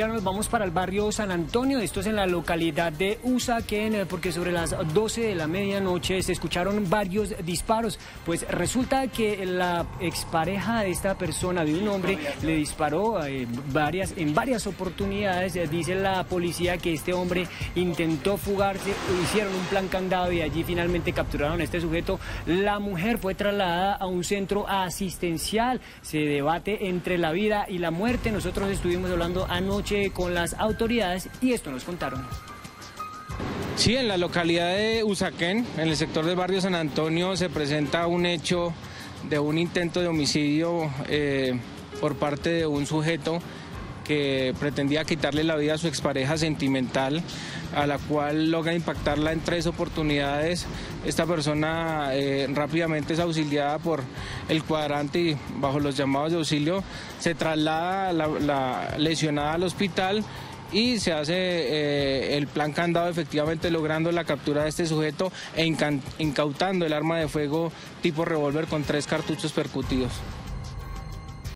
Y ahora nos vamos para el barrio San Antonio, esto es en la localidad de Usaquén, porque sobre las 12 de la medianoche se escucharon varios disparos. Pues resulta que la expareja de esta persona, de un hombre, le disparó en varias oportunidades. Dice la policía que este hombre intentó fugarse, hicieron un plan candado y allí finalmente capturaron a este sujeto. La mujer fue trasladada a un centro asistencial. Se debate entre la vida y la muerte. Nosotros estuvimos hablando anoche con las autoridades y esto nos contaron. Sí, en la localidad de Usaquén, en el sector del barrio San Antonio, se presenta un hecho de un intento de homicidio por parte de un sujeto que pretendía quitarle la vida a su expareja sentimental, a la cual logra impactarla en 3 oportunidades. Esta persona rápidamente es auxiliada por el cuadrante y bajo los llamados de auxilio se traslada la lesionada al hospital y se hace el plan candado, efectivamente logrando la captura de este sujeto e incautando el arma de fuego tipo revólver con 3 cartuchos percutidos.